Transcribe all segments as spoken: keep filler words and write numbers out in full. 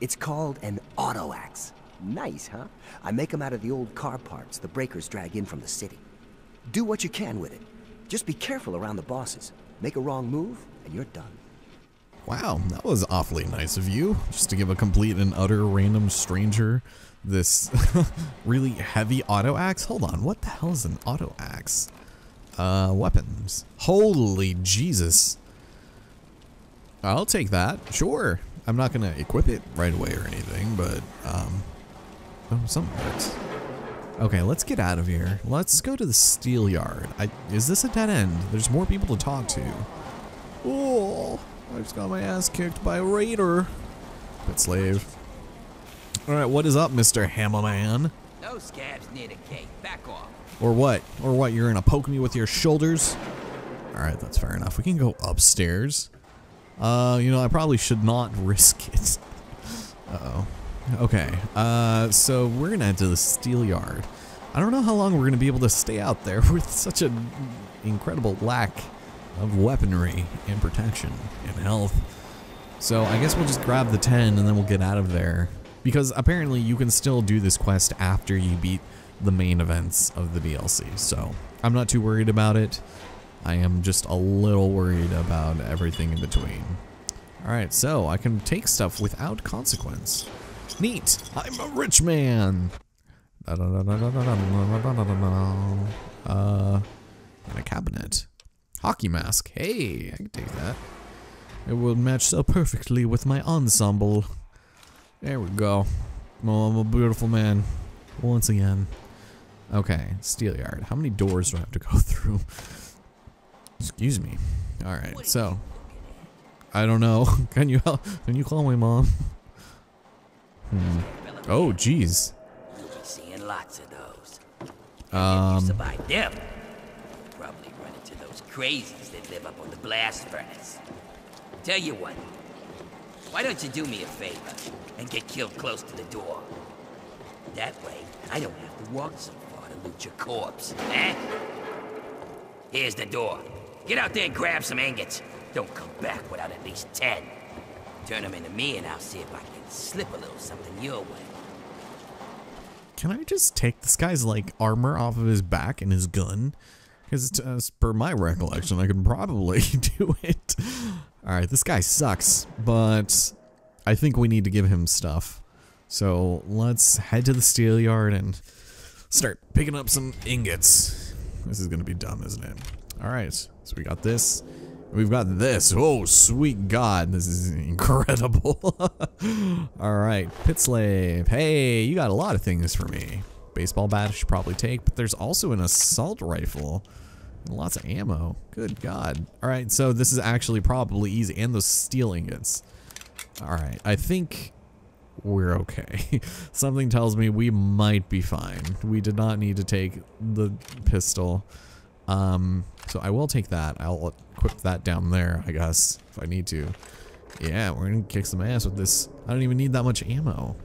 It's called an auto axe. Nice, huh? I make them out of the old car parts the breakers drag in from the city. Do what you can with it. Just be careful around the bosses. Make a wrong move, and you're done. Wow, that was awfully nice of you. Just to give a complete and utter random stranger this really heavy auto axe. Hold on, what the hell is an auto axe? Uh, weapons. Holy Jesus. I'll take that, sure. I'm not gonna equip it right away or anything, but, um, oh, something works. Okay, let's get out of here. Let's go to the Steelyard. I, is this a dead end? There's more people to talk to. Oh, I just got my ass kicked by a raider. Pit slave. Alright, what is up, Mister Hammerman? No scabs near the cake. Back off. Or what? Or what? You're gonna poke me with your shoulders? Alright, that's fair enough. We can go upstairs. Uh, you know, I probably should not risk it. Uh-oh. Okay, uh, so we're gonna head to the Steelyard. I don't know how long we're gonna be able to stay out there with such an incredible lack of weaponry and protection and health. So I guess we'll just grab the ten and then we'll get out of there. Because apparently you can still do this quest after you beat the main events of the D L C, so I'm not too worried about it. I am just a little worried about everything in between. Alright, so I can take stuff without consequence. Neat! I'm a rich man! Uh, and a cabinet. Hockey mask. Hey, I can take that. It will match so perfectly with my ensemble. There we go. Oh, I'm a beautiful man. Once again. Okay, Steelyard. How many doors do I have to go through? Excuse me. Alright, so. I don't know. Can you help? Can you call my mom? Hmm. Oh, jeez. You'll be seeing lots of those. Um. Survive them. Probably run into those crazies that live up on the blast furnace. Tell you what. Why don't you do me a favor and get killed close to the door? That way, I don't have to walk so far to loot your corpse. Eh? Here's the door. Get out there and grab some ingots. Don't come back without at least ten. Turn them into me and I'll see if I can slip a little something your way. Can I just take this guy's, like, armor off of his back and his gun? Because uh, per my recollection, I could probably do it. Alright, this guy sucks, but I think we need to give him stuff. So let's head to the Steelyard and start picking up some ingots. This is gonna be dumb, isn't it? Alright, so we got this. We've got this. Oh, sweet God. This is incredible. Alright, pit slave. Hey, you got a lot of things for me. Baseball bat I should probably take, but there's also an assault rifle. And lots of ammo. Good God. Alright, so this is actually probably easy. And those steel ingots. Alright, I think we're okay. Something tells me we might be fine. We did not need to take the pistol. Um, so I will take that. I'll equip that down there, I guess, if I need to. Yeah, we're gonna kick some ass with this. I don't even need that much ammo.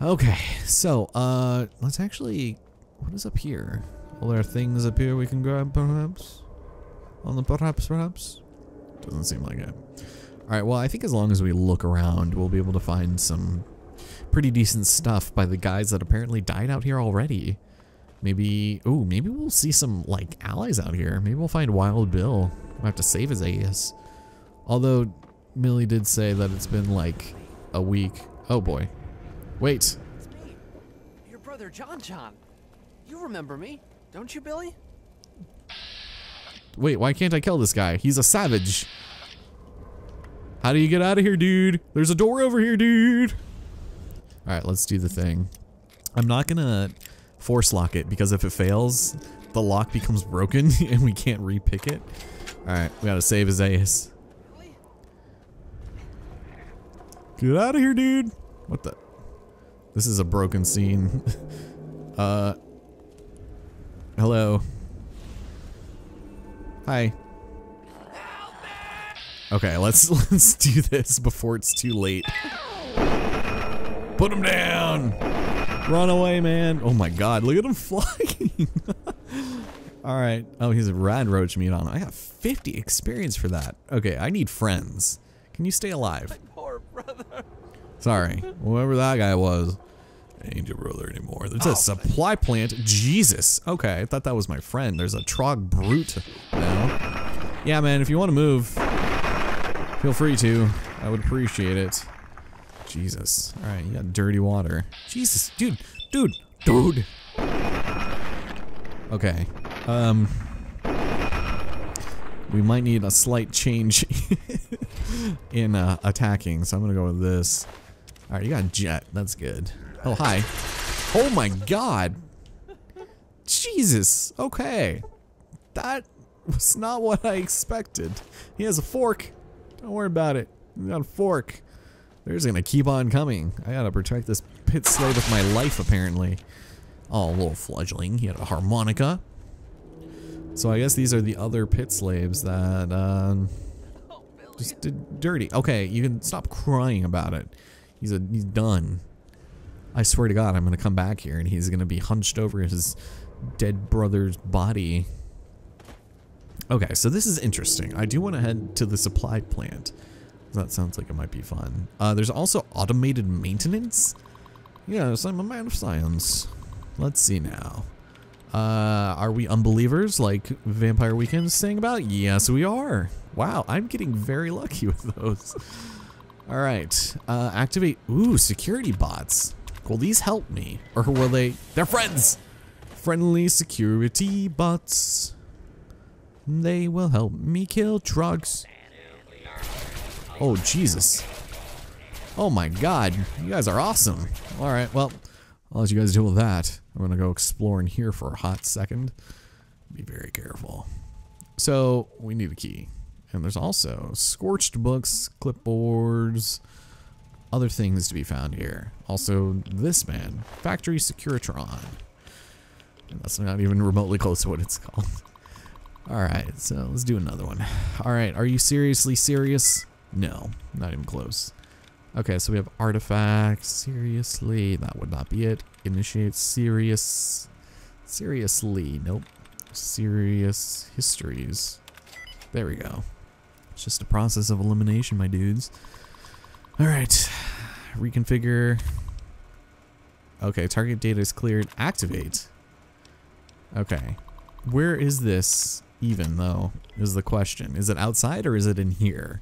Okay, so, uh, let's actually, what is up here? Well, there are things up here we can grab, perhaps? On the perhaps, perhaps? Doesn't seem like it. Alright, well, I think as long as we look around, we'll be able to find some pretty decent stuff by the guys that apparently died out here already. Maybe, ooh, maybe we'll see some, like, allies out here. Maybe we'll find Wild Bill. We'll have to save his ass. Although, Millie did say that it's been, like, a week. Oh, boy. Wait. It's me. Your brother, John John. You remember me, don't you, Billy? Wait, why can't I kill this guy? He's a savage. How do you get out of here, dude? There's a door over here, dude. All right, let's do the thing. I'm not gonna force lock it because if it fails, the lock becomes broken and we can't re-pick it. All right, we gotta save his ass. Get out of here, dude. What the? This is a broken scene. uh, hello. Hi. Okay, let's let's do this before it's too late. Put him down! Run away, man! Oh my God, look at him flying! Alright, oh, he's a rad roach meat on him. I got fifty experience for that. Okay, I need friends. Can you stay alive? My poor brother. Sorry, whoever that guy was. Ain't your brother anymore. There's oh. a supply plant. Jesus. Okay, I thought that was my friend. There's a trog brute now. Yeah, man, if you want to move, feel free to. I would appreciate it. Jesus. Alright, you got dirty water. Jesus, dude, dude, dude. Okay. Um... We might need a slight change in uh, attacking, so I'm gonna go with this. Alright, you got jet. That's good. Oh, hi. Oh my god. Jesus. Okay. That was not what I expected. He has a fork. Don't worry about it. He got a fork. They're just gonna keep on coming. I gotta protect this pit slave with my life, apparently. Oh, little fledgling. He had a harmonica. So I guess these are the other pit slaves that um, just did dirty. Okay, you can stop crying about it. He's a he's done. I swear to God, I'm gonna come back here and he's gonna be hunched over his dead brother's body. Okay, so this is interesting. I do want to head to the supply plant. That sounds like it might be fun. Uh, there's also automated maintenance. Yes, I'm a man of science. Let's see now. Uh, are we unbelievers like Vampire Weekend is saying about? Yes, we are. Wow, I'm getting very lucky with those. All right, uh, activate. Ooh, security bots. Will these help me, or will they? They're friends. Friendly security bots. They will help me kill drugs. Oh Jesus! Oh my God! You guys are awesome. All right, well, I'll let you guys deal with that. I'm gonna go explore in here for a hot second. Be very careful. So we need a key, and there's also scorched books, clipboards. Other things to be found here. Also, this man, Factory Securitron. And that's not even remotely close to what it's called. Alright, so let's do another one. Alright, are you seriously serious? No, not even close. Okay, so we have artifacts. Seriously, that would not be it. Initiate serious. Seriously, nope. Serious histories. There we go. It's just a process of elimination, my dudes. Alright, reconfigure. Okay, target data is cleared. Activate. Okay, where is this even though is the question. Is it outside or is it in here?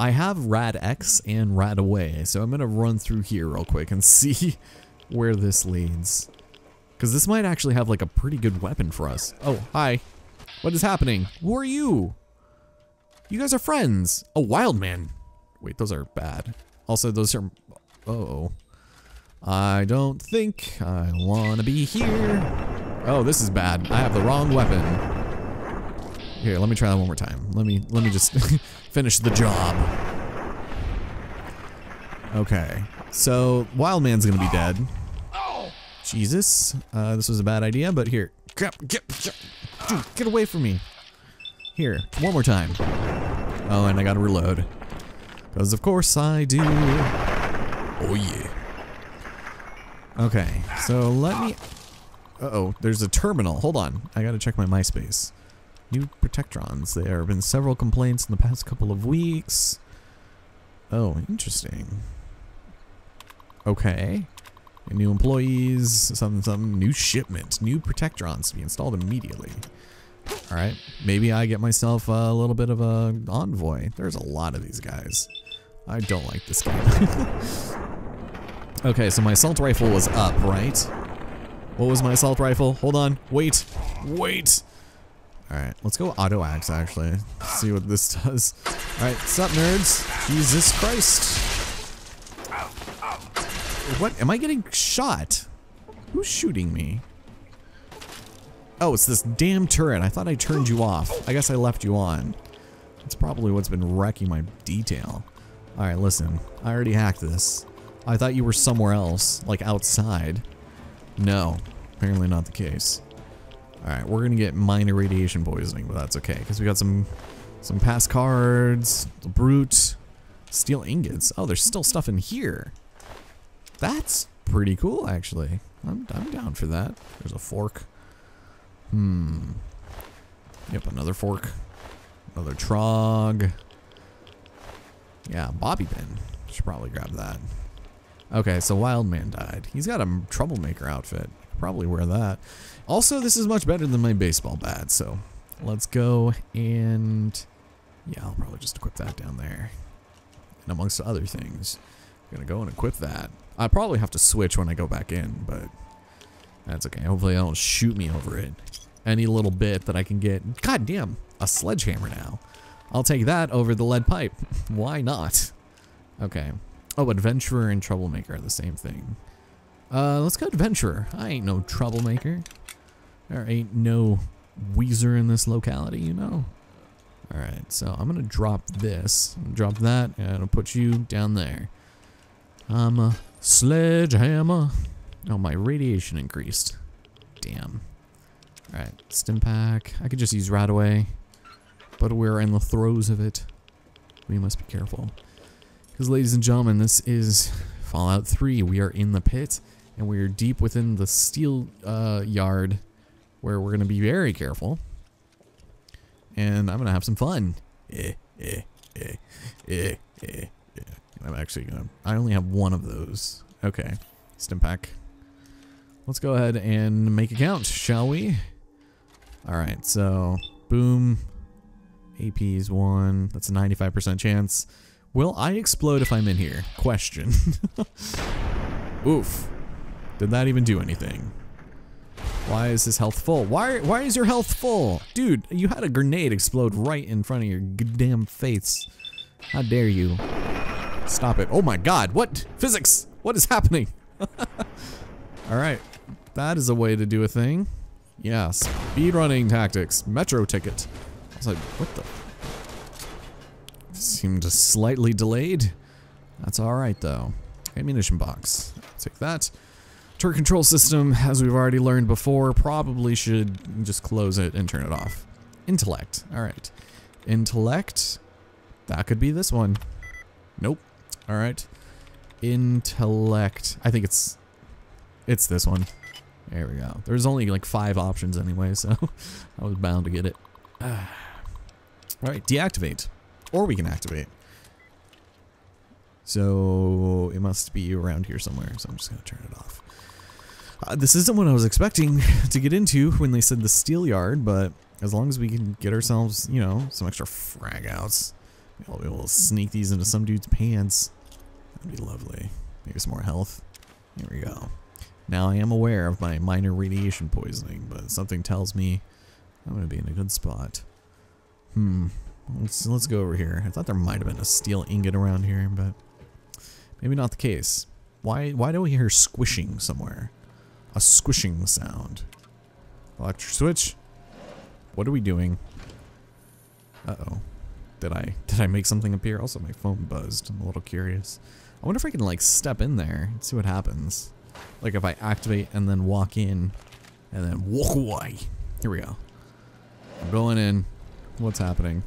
I have rad X and rad away, so I'm gonna run through here real quick and see where this leads. Because this might actually have like a pretty good weapon for us. Oh, hi. What is happening? Who are you? You guys are friends. A wild man. Wait, those are bad. Also, those are... Uh-oh. I don't think I want to be here. Oh, this is bad. I have the wrong weapon. Here, let me try that one more time. Let me, let me just finish the job. Okay. So, Wild Man's going to be dead. Jesus. Uh, this was a bad idea, but here. Get, get, get, dude, get away from me. Here, one more time. Oh, and I got to reload. Because of course I do. Oh yeah. Okay, so let me... Uh-oh, there's a terminal. Hold on, I gotta check my MySpace. New Protectrons. There have been several complaints in the past couple of weeks. Oh, interesting. Okay. New employees, something, something. New shipment. New Protectrons to be installed immediately. Alright, maybe I get myself a little bit of a envoy. There's a lot of these guys. I don't like this game. Okay, so my assault rifle was up, right? What was my assault rifle? Hold on. Wait. Wait. Alright, let's go auto axe, actually. Let's see what this does. Alright, sup, nerds? Jesus Christ. What? Am I getting shot? Who's shooting me? Oh, it's this damn turret. I thought I turned you off. I guess I left you on. That's probably what's been wrecking my detail. Alright, listen. I already hacked this. I thought you were somewhere else, like outside. No, apparently not the case. Alright, we're gonna get minor radiation poisoning, but that's okay, because we got some some pass cards, the brute, steel ingots. Oh, there's still stuff in here. That's pretty cool, actually. I'm, I'm down for that. There's a fork. Hmm. Yep, another fork. Another trog. Yeah, bobby pin. Should probably grab that. Okay, so Wildman died. He's got a troublemaker outfit. I could probably wear that. Also, this is much better than my baseball bat, so let's go and... yeah, I'll probably just equip that down there. And amongst other things, I'm gonna go and equip that. I probably have to switch when I go back in, but that's okay. Hopefully they don't shoot me over it. Any little bit that I can get. God damn, a sledgehammer now. I'll take that over the lead pipe. Why not? Okay. Oh, adventurer and troublemaker are the same thing. Uh, let's go adventurer. I ain't no troublemaker. There ain't no Weezer in this locality, you know? Alright, so I'm gonna drop this. Drop that, and I'll put you down there. I'm a sledgehammer. Oh, my radiation increased. Damn. Alright, stim pack. I could just use right away. But we're in the throes of it. We must be careful. Because, ladies and gentlemen, this is Fallout three. We are in the pit, and we are deep within the steel uh, yard, where we're going to be very careful. And I'm going to have some fun. Eh, eh, eh, eh, eh, eh. I'm actually going to... I only have one of those. Okay. Stimpack. Let's go ahead and make a count, shall we? Alright, so... boom. A P is one. That's a ninety-five percent chance. Will I explode if I'm in here? Question. Oof. Did that even do anything? Why is his health full? Why why is your health full? Dude, you had a grenade explode right in front of your goddamn face. How dare you? Stop it. Oh my god, what? Physics! What is happening? Alright. That is a way to do a thing. Yeah, speedrunning tactics. Metro ticket. I was like, what the? Seemed slightly delayed. That's alright though. Ammunition box. Take that. Turret control system, as we've already learned before, probably should just close it and turn it off. Intellect. Alright. Intellect. That could be this one. Nope. Alright. Intellect. I think it's it's this one. There we go. There's only like five options anyway, so I was bound to get it. Uh, Alright, deactivate. Or we can activate. So it must be around here somewhere, so I'm just going to turn it off. Uh, this isn't what I was expecting to get into when they said the Steelyard, but as long as we can get ourselves, you know, some extra frag outs, we'll be able to sneak these into some dude's pants. That'd be lovely. Maybe some more health. Here we go. Now I am aware of my minor radiation poisoning, but something tells me I'm going to be in a good spot. Hmm. Let's, let's go over here. I thought there might have been a steel ingot around here, but maybe not the case. Why why do we hear squishing somewhere? A squishing sound. Electric switch. What are we doing? Uh-oh. Did I did I make something appear? Also, my phone buzzed. I'm a little curious. I wonder if I can, like, step in there and see what happens. Like, if I activate and then walk in and then walk away. Here we go. I'm going in. What's happening?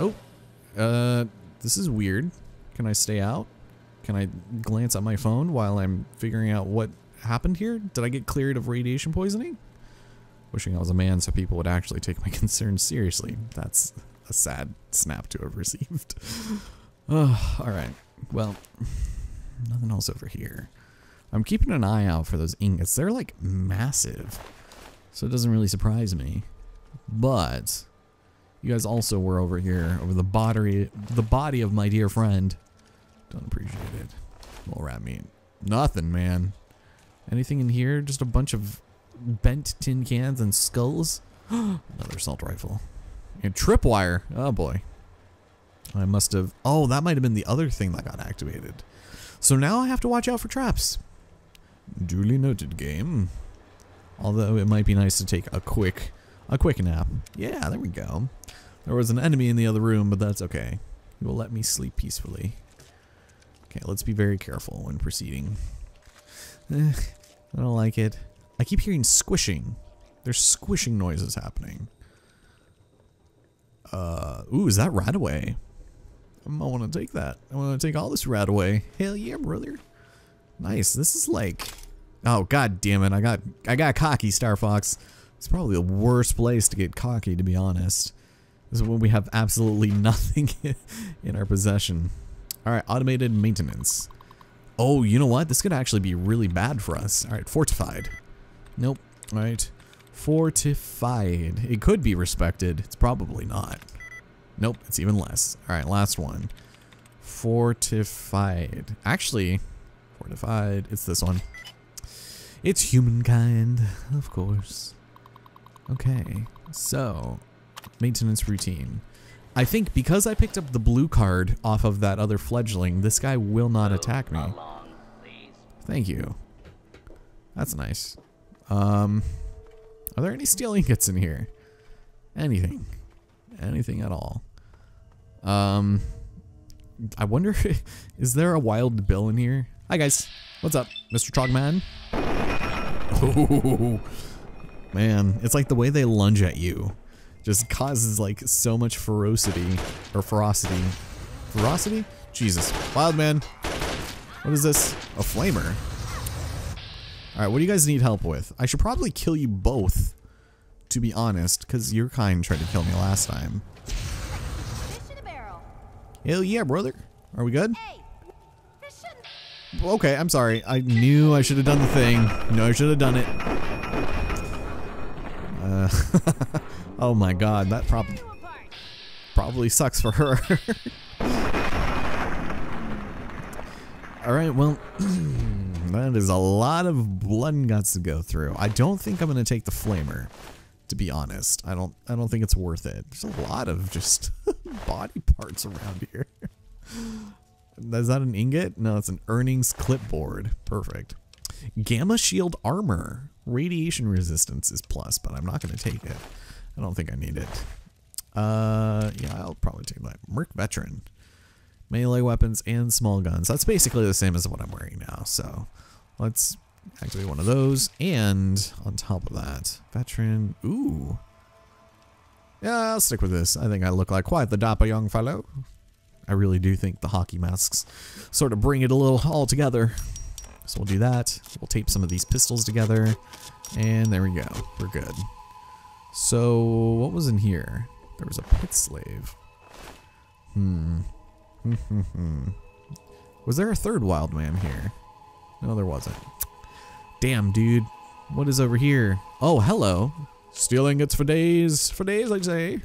Oh, uh, this is weird. Can I stay out? Can I glance at my phone while I'm figuring out what happened here? Did I get cleared of radiation poisoning? Wishing I was a man so people would actually take my concerns seriously. That's a sad snap to have received. Oh, alright, well, nothing else over here. I'm keeping an eye out for those ingots. They're like massive, so it doesn't really surprise me. But... you guys also were over here, over the body, the body of my dear friend. Don't appreciate it. Little rat meat. Nothing, man. Anything in here? Just a bunch of bent tin cans and skulls. Another assault rifle. And tripwire. Oh boy. I must have... oh, that might have been the other thing that got activated. So now I have to watch out for traps. Duly noted, game. Although it might be nice to take a quick... a quick nap. Yeah, there we go. There was an enemy in the other room, but that's okay. He will let me sleep peacefully. Okay, let's be very careful when proceeding. Eh, I don't like it. I keep hearing squishing. There's squishing noises happening. Uh, ooh, is that rat away? I want to take that. I want to take all this rat away. Hell yeah, brother. Nice. This is like... oh, god damn it. I got, I got cocky, Star Fox. It's probably the worst place to get cocky, to be honest. This is when we have absolutely nothing in our possession. Alright, automated maintenance. Oh, you know what? This could actually be really bad for us. Alright, fortified. Nope. Alright. Fortified. It could be respected. It's probably not. Nope, it's even less. Alright, last one. Fortified. Actually, fortified. It's this one. It's humankind, of course. Okay, so maintenance routine. I think because I picked up the blue card off of that other fledgling, this guy will not attack me. Thank you. That's nice. Um, are there any steel ingots in here? Anything. Anything at all. Um, I wonder, is there a wild bill in here? Hi guys, what's up, Mister Trogman? Oh, man, it's like the way they lunge at you just causes like so much ferocity or ferocity. Ferocity? Jesus. Wild man. What is this? A flamer. Alright, what do you guys need help with? I should probably kill you both, to be honest, because your kind tried to kill me last time. Fish in a barrel. Hell yeah, brother. Are we good? Hey, fish in okay, I'm sorry. I knew I should have done the thing. No, I should have done it. Uh, oh my god, that prob probably sucks for her. Alright, well, that is a lot of blood and guts to go through. I don't think I'm going to take the flamer, to be honest. I don't I don't think it's worth it. There's a lot of just body parts around here. Is that an ingot? No, it's an earnings clipboard. Perfect. Gamma shield armor. Radiation resistance is plus, but I'm not going to take it. I don't think I need it. Uh, yeah, I'll probably take that. Merc veteran. Melee weapons and small guns. That's basically the same as what I'm wearing now. So let's activate one of those. And on top of that, veteran. Ooh. Yeah, I'll stick with this. I think I look like quite the dapper young fellow. I really do think the hockey masks sort of bring it a little all together. So we'll do that. We'll tape some of these pistols together. And there we go. We're good. So what was in here? There was a pit slave. Hmm. Was there a third wild man here? No, there wasn't. Damn, dude. What is over here? Oh, hello. Steel ingots for days. For days, I'd say.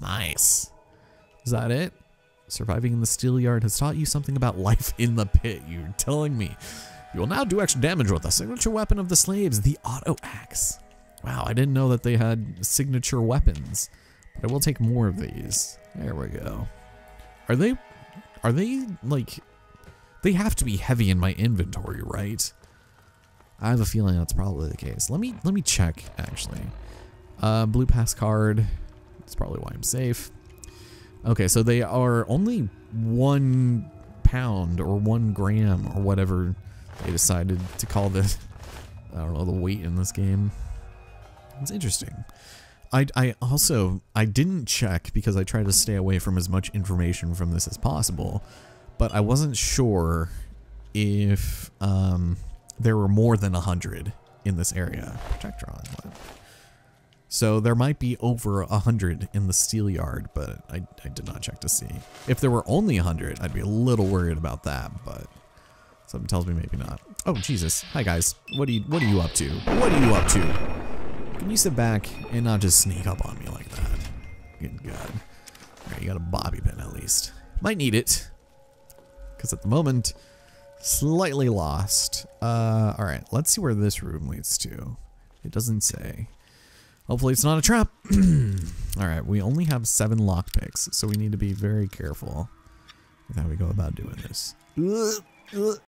Nice. Is that it? Surviving in the Steelyard has taught you something about life in the pit. You're telling me. You will now do extra damage with a signature weapon of the slaves, the auto axe. Wow, I didn't know that they had signature weapons. But I will take more of these. There we go. Are they, are they, like, they have to be heavy in my inventory, right? I have a feeling that's probably the case. Let me, let me check, actually. Uh, blue pass card. That's probably why I'm safe. Okay, so they are only one pound or one gram or whatever they decided to call this. I don't know, the weight in this game. It's interesting. I, I also, I didn't check because I tried to stay away from as much information from this as possible, but I wasn't sure if um, there were more than one hundred in this area. Projectron. So there might be over one hundred in the Steelyard, but I, I did not check to see. If there were only one hundred, I'd be a little worried about that, but something tells me maybe not. Oh, Jesus. Hi, guys. What are you, what are you up to? What are you up to? Can you sit back and not just sneak up on me like that? Good God. Alright, you got a bobby pin at least. Might need it. Because at the moment, slightly lost. Uh, Alright, let's see where this room leads to. It doesn't say. Hopefully it's not a trap. Alright, we only have seven lockpicks, so we need to be very careful with how we go about doing this.